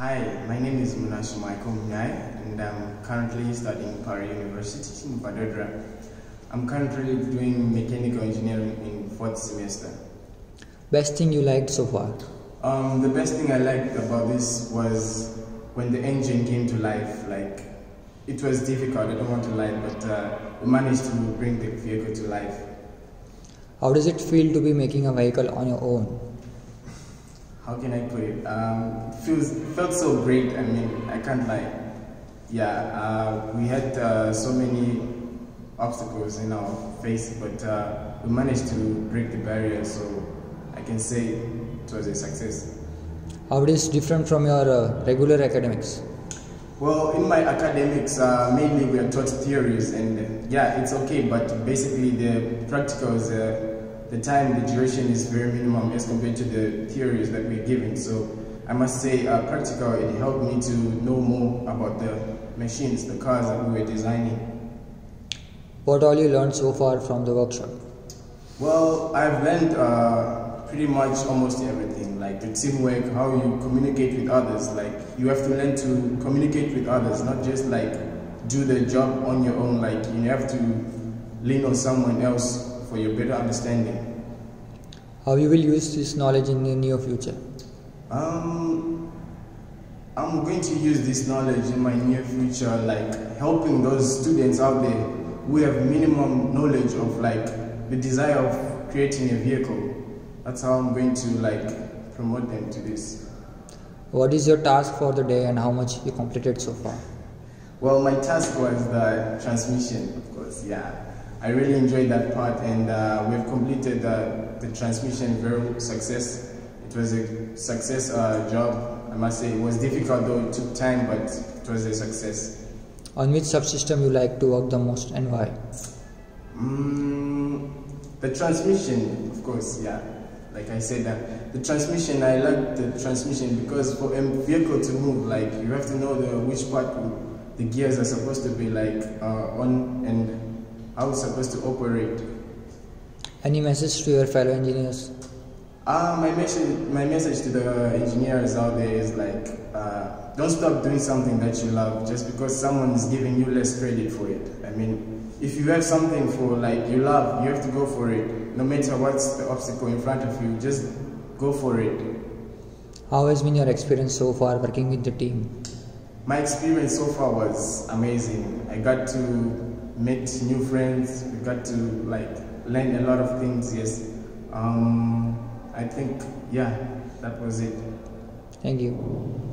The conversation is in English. Hi, my name is Munash Maikom Nyai, and I'm currently studying Paris University in Padadra. I'm currently doing mechanical engineering in fourth semester. Best thing you liked so far? The best thing I liked about this was when the engine came to life. Like, it was difficult, I don't want to lie, but we managed to bring the vehicle to life. How does it feel to be making a vehicle on your own? How can I put it? It felt so great. I mean, I can't lie. Yeah, we had so many obstacles in our face, but we managed to break the barrier, so I can say it was a success. How is it different from your regular academics? Well, in my academics, mainly we are taught theories, and yeah, it's okay, but basically the practicals, the time, the duration is very minimum as compared to the theories that we're given. So I must say, practical, it helped me to know more about the machines, the cars that we were designing. What all you learned so far from the workshop? Well, I've learned pretty much almost everything, like the teamwork, how you communicate with others. Like, you have to learn to communicate with others, not just like do the job on your own. Like, you have to lean on someone else for your better understanding. How you will use this knowledge in the near future? I'm going to use this knowledge in my near future, like helping those students out there who have minimum knowledge of like the desire of creating a vehicle. That's how I'm going to like promote them to this. What is your task for the day and how much you completed so far? Well, my task was the transmission, of course, yeah. I really enjoyed that part, and we've completed the transmission very success. It was a success job, I must say. It was difficult though, it took time, but it was a success. On which subsystem you like to work the most and why? The transmission, of course, yeah. Like I said, the transmission, I like the transmission because for a vehicle to move, like, you have to know which part the gears are supposed to be like on and how it's supposed to operate. Any message to your fellow engineers? My message to the engineers out there is like, don't stop doing something that you love just because someone is giving you less credit for it. I mean, if you have something for like you love, you have to go for it. No matter what's the obstacle in front of you, just go for it. How has been your experience so far working with the team? My experience so far was amazing. I got to meet new friends. We got to like learn a lot of things. Yes, I think yeah, that was it. Thank you.